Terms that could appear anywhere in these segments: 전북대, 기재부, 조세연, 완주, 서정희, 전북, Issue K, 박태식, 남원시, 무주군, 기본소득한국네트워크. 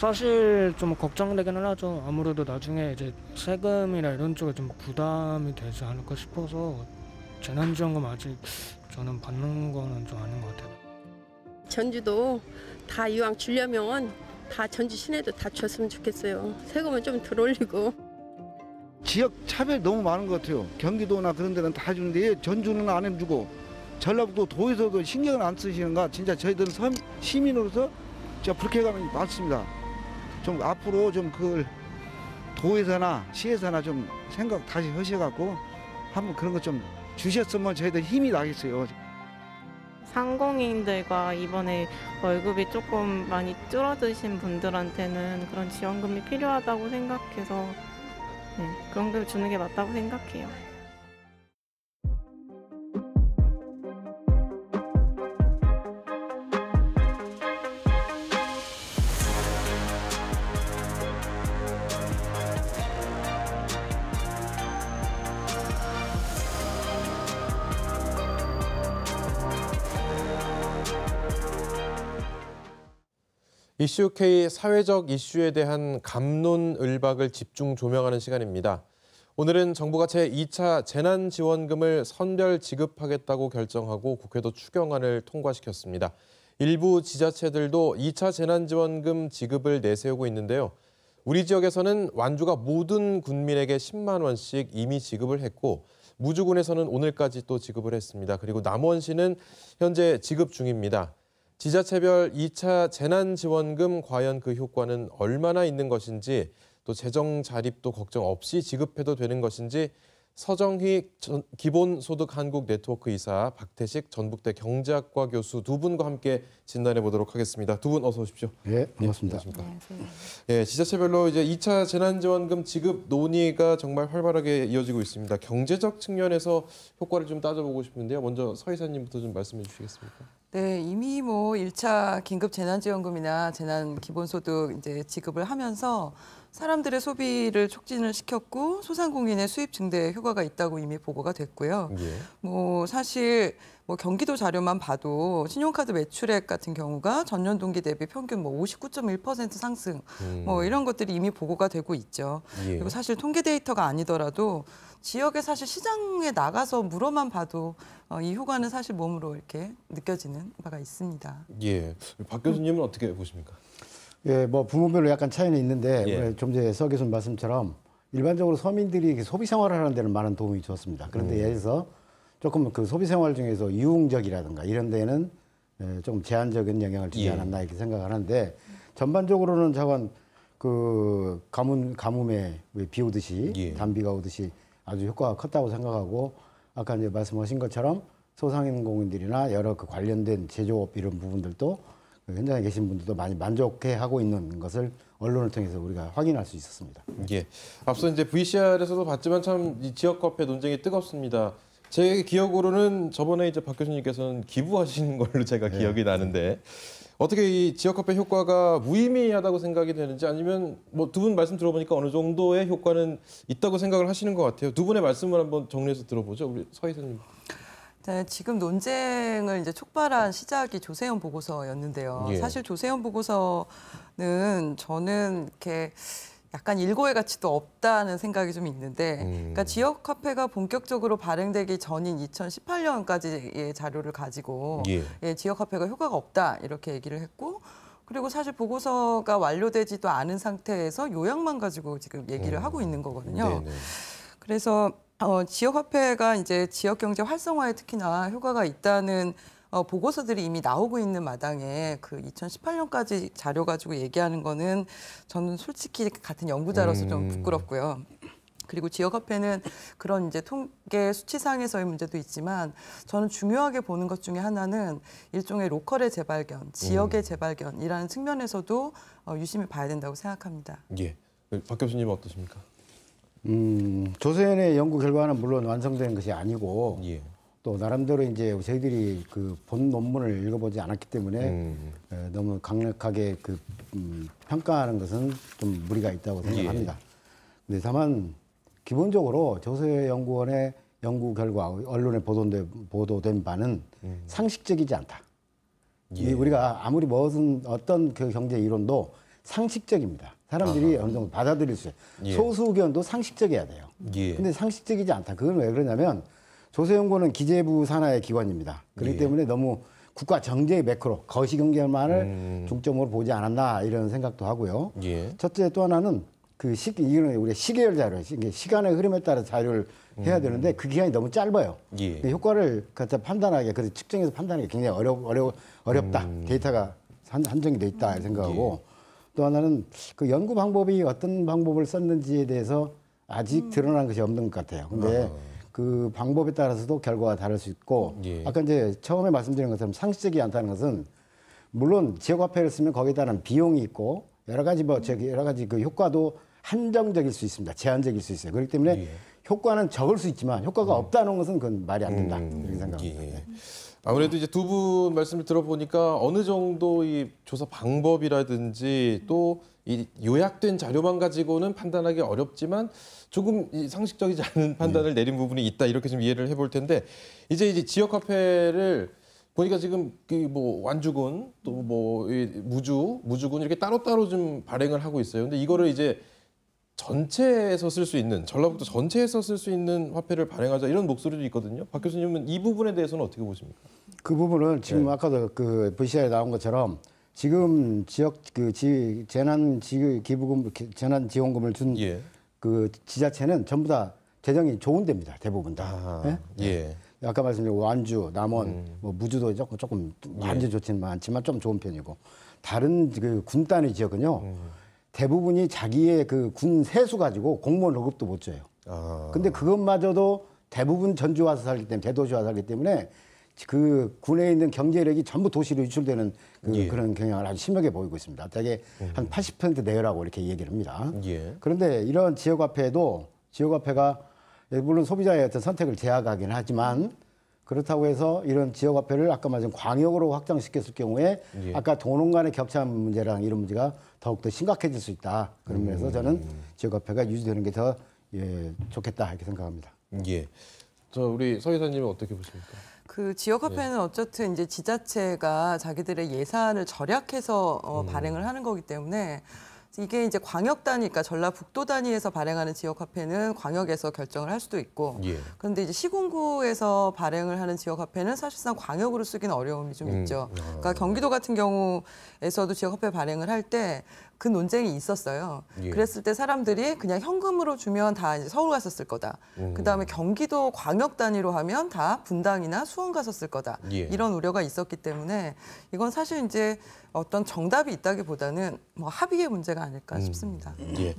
사실 좀 걱정되기는 하죠. 아무래도 나중에 이제 세금이나 이런 쪽에 좀 부담이 되지 않을까 싶어서 재난지원금 아직 저는 받는 거는 좀 아닌 것 같아요. 전주도 다 이왕 주려면 다 전주 시내도 다 줬으면 좋겠어요. 세금은 좀 덜 올리고. 지역 차별이 너무 많은 것 같아요. 경기도나 그런 데는 다 주는데 전주는 안 해주고 전라북도 도에서도 신경을 안 쓰시는가. 진짜 저희들은 시민으로서 진짜 불쾌감이 많습니다. 좀 앞으로 좀 그걸 도에서나 시에서나 좀 생각 다시 하셔갖고 한번 그런 것 좀 주셨으면 저희들 힘이 나겠어요. 상공인들과 이번에 월급이 조금 많이 줄어드신 분들한테는 그런 지원금이 필요하다고 생각해서 그런 걸 주는 게 맞다고 생각해요. 이슈 K 사회적 이슈에 대한 갑론을박을 집중 조명하는 시간입니다. 오늘은 정부가 제2차 재난지원금을 선별 지급하겠다고 결정하고 국회도 추경안을 통과시켰습니다. 일부 지자체들도 2차 재난지원금 지급을 내세우고 있는데요. 우리 지역에서는 완주가 모든 군민에게 10만 원씩 이미 지급을 했고 무주군에서는 오늘까지 또 지급을 했습니다. 그리고 남원시는 현재 지급 중입니다. 지자체별 2차 재난지원금 과연 그 효과는 얼마나 있는 것인지 또 재정 자립도 걱정 없이 지급해도 되는 것인지 서정희 기본소득한국네트워크 이사 박태식 전북대 경제학과 교수 두 분과 함께 진단해 보도록 하겠습니다. 두 분 어서 오십시오. 예, 반갑습니다. 예, 지자체별로 이제 2차 재난지원금 지급 논의가 정말 활발하게 이어지고 있습니다. 경제적 측면에서 효과를 좀 따져보고 싶은데요. 먼저 서 이사님부터 좀 말씀해 주시겠습니까? 네, 이미 1차 긴급 재난지원금이나 재난기본소득 이제 지급을 하면서 사람들의 소비를 촉진을 시켰고 소상공인의 수입 증대에 효과가 있다고 이미 보고가 됐고요. 예. 사실 경기도 자료만 봐도 신용카드 매출액 같은 경우가 전년 동기 대비 평균 59.1% 상승 이런 것들이 이미 보고가 되고 있죠. 예. 그리고 사실 통계 데이터가 아니더라도 지역에 사실 시장에 나가서 물어만 봐도 이 효과는 사실 몸으로 이렇게 느껴지는 바가 있습니다. 예, 박 교수님은 어떻게 보십니까? 예, 부문별로 약간 차이는 있는데 예. 좀 전에 서 교수님 말씀처럼 일반적으로 서민들이 소비 생활을 하는 데는 많은 도움이 좋습니다. 그런데 예를 들어서 조금 그 소비 생활 중에서 유흥적이라든가 이런 데는 좀 제한적인 영향을 주지 않았나 이렇게 생각하는데 전반적으로는 자원 그 가뭄에 비 오듯이 예. 단비가 오듯이 아주 효과가 컸다고 생각하고 아까 이제 말씀하신 것처럼 소상공인들이나 여러 그 관련된 제조업 이런 부분들도 현장에 계신 분들도 많이 만족해하고 있는 것을 언론을 통해서 우리가 확인할 수 있었습니다. 예. 앞서 이제 VCR에서도 봤지만 참 이 지역화폐 논쟁이 뜨겁습니다. 제 기억으로는 저번에 이제 박 교수님께서는 기부하신 걸로 제가 기억이 나는데 어떻게 이 지역화폐 효과가 무의미하다고 생각이 되는지 아니면 두 분 말씀 들어보니까 어느 정도의 효과는 있다고 생각을 하시는 것 같아요. 두 분의 말씀을 한번 정리해서 들어보죠. 우리 서 이사님. 네, 지금 논쟁을 이제 촉발한 시작이 조세연 보고서였는데요. 예. 사실 조세연 보고서는 저는 이렇게 약간 일고의 가치도 없다는 생각이 좀 있는데 그러니까 지역화폐가 본격적으로 발행되기 전인 2018년까지의 자료를 가지고 예. 예, 지역화폐가 효과가 없다 이렇게 얘기를 했고 그리고 사실 보고서가 완료되지도 않은 상태에서 요약만 가지고 지금 얘기를 하고 있는 거거든요. 네네. 그래서 지역화폐가 이제 지역경제 활성화에 특히나 효과가 있다는 보고서들이 이미 나오고 있는 마당에 그 2018년까지 자료 가지고 얘기하는 거는 저는 솔직히 같은 연구자로서 좀 부끄럽고요. 그리고 지역화폐는 그런 이제 통계 수치상에서의 문제도 있지만 저는 중요하게 보는 것 중에 하나는 일종의 로컬의 재발견, 지역의 재발견이라는 측면에서도 유심히 봐야 된다고 생각합니다. 예, 박 교수님 어떠십니까? 조세연의 연구 결과는 물론 완성된 것이 아니고 예. 또 나름대로 이제 저희들이 그 본 논문을 읽어보지 않았기 때문에 너무 강력하게 그 평가하는 것은 좀 무리가 있다고 생각합니다. 예. 근데 다만 기본적으로 조세연 연구원의 연구 결과 언론에 보도된 바는 상식적이지 않다. 예. 우리가 아무리 무슨 어떤 그 경제 이론도 상식적입니다. 사람들이 어느 정도 받아들일 수 있어요. 예. 소수 의견도 상식적이어야 돼요. 예. 근데 상식적이지 않다. 그건 왜 그러냐면 조세연구원은 기재부 산하의 기관입니다. 그렇기 예. 때문에 너무 국가 정제의 매크로 거시경제만을 중점으로 보지 않았나 이런 생각도 하고요. 예. 첫째 또 하나는 그 이거는 우리 시계열 자료, 시간의 흐름에 따라 자료를 해야 되는데 그 기간이 너무 짧아요. 예. 그 효과를 판단하기, 그래서 측정해서 판단하기 굉장히 어렵다. 데이터가 한정이 돼 있다 생각하고 예. 또 하나는 그 연구 방법이 어떤 방법을 썼는지에 대해서 아직 드러난 것이 없는 것 같아요. 근데 그 방법에 따라서도 결과가 다를 수 있고 예. 아까 이제 처음에 말씀드린 것처럼 상식적이지 않다는 것은 물론 지역화폐를 쓰면 거기에 따른 비용이 있고 여러 가지 그 효과도 한정적일 수 있습니다. 제한적일 수 있어요. 그렇기 때문에 예. 효과는 적을 수 있지만 효과가 없다는 것은 그건 말이 안 된다. 이렇게 생각합니다. 예. 아무래도 이제 두 분 말씀을 들어보니까 어느 정도 이 조사 방법이라든지 또 이 요약된 자료만 가지고는 판단하기 어렵지만 조금 이 상식적이지 않은 판단을 내린 부분이 있다 이렇게 좀 이해를 해볼 텐데 이제 지역화폐를 보니까 지금 그 뭐 완주군 또 뭐 무주군 이렇게 따로따로 좀 발행을 하고 있어요. 근데 이거를 이제 전체에서 쓸 수 있는 전라북도 전체에서 쓸 수 있는 화폐를 발행하자 이런 목소리도 있거든요. 박 교수님은 이 부분에 대해서는 어떻게 보십니까? 그 부분은 지금 네. 아까도 그 VCR에 나온 것처럼 지금 지역 그 재난 기부금 재난 지원금을 준 그 예. 지자체는 전부 다 재정이 좋은 데입니다. 대부분 다. 아, 네? 예. 아까 말씀드린 완주, 남원, 뭐 무주도 조금 완주 예. 좋지는 않지만 좀 좋은 편이고 다른 그 군 단위 지역은요. 대부분이 자기의 그 군 세수 가지고 공무원 월급도 못 줘요. 아. 근데 그것마저도 대부분 전주 와서 살기 때문에 대도시 와서 살기 때문에 그 군에 있는 경제력이 전부 도시로 유출되는 예. 그런 경향을 아주 심하게 보이고 있습니다. 대개 한 80% 내외라고 이렇게 얘기를 합니다. 예. 그런데 이런 지역화폐도 지역화폐가 물론 소비자의 어떤 선택을 제약하긴 하지만 그렇다고 해서 이런 지역화폐를 아까 말씀 광역으로 확장시켰을 경우에 예. 아까 도농 간의 격차 문제랑 이런 문제가 더욱더 심각해질 수 있다. 그런 면에서 저는 지역화폐가 유지되는 게 더 예, 좋겠다 이렇게 생각합니다. 예. 저 우리 서 기자님은 어떻게 보십니까? 그 지역화폐는 예. 어쨌든 이제 지자체가 자기들의 예산을 절약해서 발행을 하는 거기 때문에 이게 이제 광역 단위, 그러니까 전라북도 단위에서 발행하는 지역화폐는 광역에서 결정을 할 수도 있고, 예. 그런데 이제 시군구에서 발행을 하는 지역화폐는 사실상 광역으로 쓰기는 어려움이 좀 있죠. 그러니까 경기도 같은 경우에서도 지역화폐 발행을 할 때 그 논쟁이 있었어요. 예. 그랬을 때 사람들이 그냥 현금으로 주면 다 이제 서울 가서 쓸 거다. 그다음에 경기도 광역 단위로 하면 다 분당이나 수원 가서 쓸 거다. 예. 이런 우려가 있었기 때문에 이건 사실 이제 어떤 정답이 있다기보다는 뭐 합의의 문제가 아닐까 싶습니다. 예.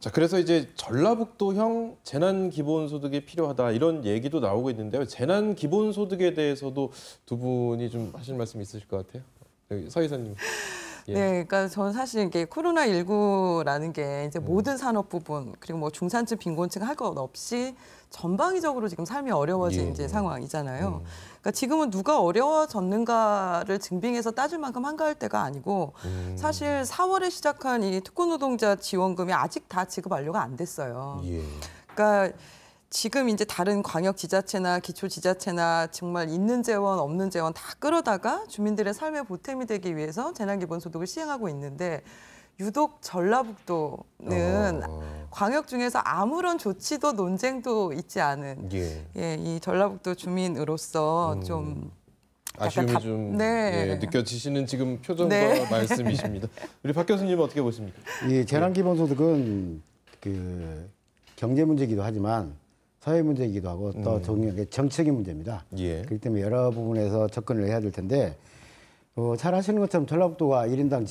자, 그래서 이제 전라북도형 재난 기본소득이 필요하다 이런 얘기도 나오고 있는데요. 재난 기본소득에 대해서도 두 분이 좀 하실 말씀 있으실 것 같아요. 서 이사님. 예. 네, 그러니까 저는 사실 이게 코로나19라는 게 이제 모든 산업 부분 그리고 뭐 중산층, 빈곤층 할 것 없이 전방위적으로 지금 삶이 어려워진 예. 이제 상황이잖아요. 그러니까 지금은 누가 어려워졌는가를 증빙해서 따질 만큼 한가할 때가 아니고 사실 4월에 시작한 이 특권노동자 지원금이 아직 다 지급 완료가 안 됐어요. 예. 그러니까. 지금 이제 다른 광역 지자체나 기초 지자체나 정말 있는 재원 없는 재원 다 끌어다가 주민들의 삶의 보탬이 되기 위해서 재난기본소득을 시행하고 있는데 유독 전라북도는 광역 중에서 아무런 조치도 논쟁도 있지 않은 예. 예, 이 전라북도 주민으로서 좀 아쉬움이 좀 네. 예, 느껴지시는 지금 표정과 네. 말씀이십니다. 우리 박 교수님은 어떻게 보십니까? 예, 재난기본소득은 그 경제 문제이기도 하지만 사회 문제이기도 하고 또 정책의 문제입니다. 예. 그렇기 때문에 여러 부분에서 접근을 해야 될 텐데 잘 아시는 것처럼 전라북도가 1인당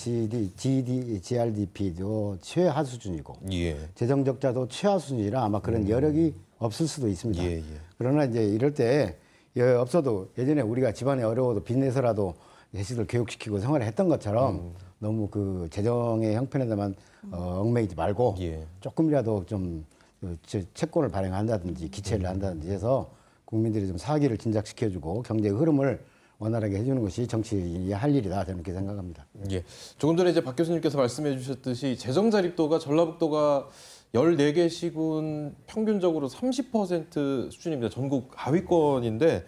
GDP도 최하 수준이고 예. 재정적자도 최하 수준이라 아마 그런 여력이 없을 수도 있습니다. 예, 예. 그러나 이제 이럴 때 없어도 예전에 우리가 집안이 어려워도 빚내서라도 애시들 교육시키고 생활을 했던 것처럼 너무 그 재정의 형편에만 얽매이지 말고 예. 조금이라도 좀 채권을 발행한다든지 기체를 한다든지 해서 국민들이 좀 사기를 진작시켜주고 경제의 흐름을 원활하게 해주는 것이 정치인이 할 일이다 저는 그렇게 생각합니다. 예, 조금 전에 이제 박 교수님께서 말씀해 주셨듯이 재정자립도가 전라북도가 14개 시군 평균적으로 30% 수준입니다. 전국 하위권인데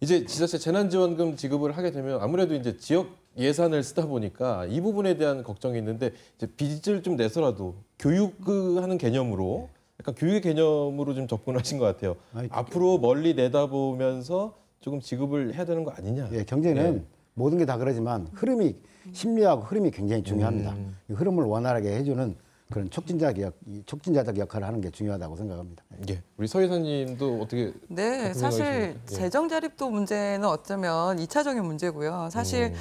이제 지자체 재난지원금 지급을 하게 되면 아무래도 이제 지역 예산을 쓰다 보니까 이 부분에 대한 걱정이 있는데 이제 빚을 좀 내서라도 교육하는 개념으로 약간 교육의 개념으로 좀 접근하신 것 같아요. 앞으로 멀리 내다보면서 조금 지급을 해야 되는 거 아니냐. 예, 경제는 모든 게 다 그러지만 흐름이 심리하고 흐름이 굉장히 중요합니다. 이 흐름을 원활하게 해주는 그런 촉진자적 역할을 하는 게 중요하다고 생각합니다. 예, 우리 서 이사님도 어떻게? 네, 사실 재정 자립도 문제는 어쩌면 2차적인 문제고요. 사실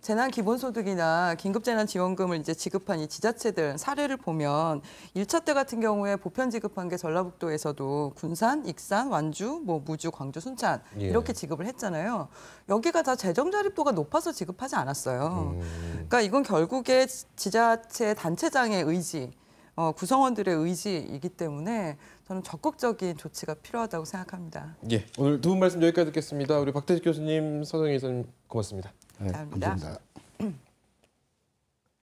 재난 기본소득이나 긴급재난지원금을 이제 지급한 이 지자체들 사례를 보면 1차 때 같은 경우에 보편 지급한 게 전라북도에서도 군산, 익산, 완주, 뭐 무주, 광주, 순천 이렇게 지급을 했잖아요. 여기가 다 재정자립도가 높아서 지급하지 않았어요. 그러니까 이건 결국에 지자체 단체장의 의지, 구성원들의 의지이기 때문에 저는 적극적인 조치가 필요하다고 생각합니다. 예, 오늘 두 분 말씀 여기까지 듣겠습니다. 우리 박태식 교수님, 서정희 이사님 고맙습니다. 네, 감사합니다. 감사합니다.